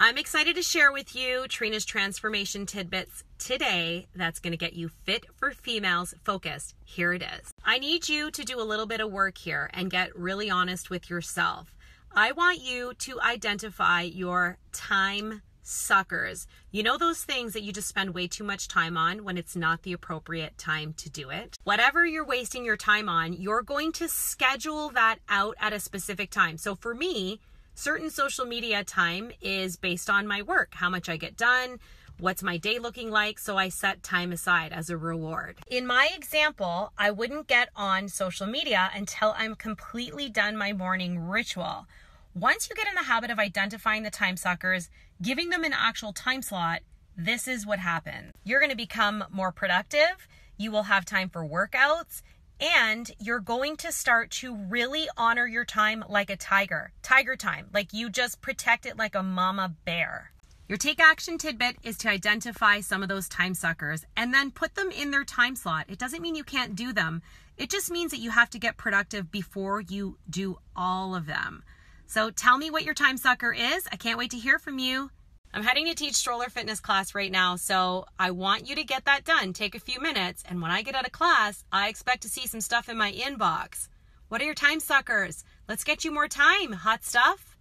I'm excited to share with you Trina's transformation tidbits today that's going to get you fit for females focused. Here it is. I need you to do a little bit of work here and get really honest with yourself. I want you to identify your time suckers. You know those things that you just spend way too much time on when it's not the appropriate time to do it? Whatever you're wasting your time on, you're going to schedule that out at a specific time. So for me, certain social media time is based on my work, how much I get done, what's my day looking like, so I set time aside as a reward. In my example, I wouldn't get on social media until I'm completely done my morning ritual. Once you get in the habit of identifying the time suckers, giving them an actual time slot, this is what happens. You're going to become more productive, you will have time for workouts, and you're going to start to really honor your time like a tiger. Tiger time, like you just protect it like a mama bear. Your take action tidbit is to identify some of those time suckers and then put them in their time slot. It doesn't mean you can't do them. It just means that you have to get productive before you do all of them. So tell me what your time sucker is. I can't wait to hear from you. I'm heading to teach stroller fitness class right now, so I want you to get that done. Take a few minutes, and when I get out of class, I expect to see some stuff in my inbox. What are your time suckers? Let's get you more time, hot stuff.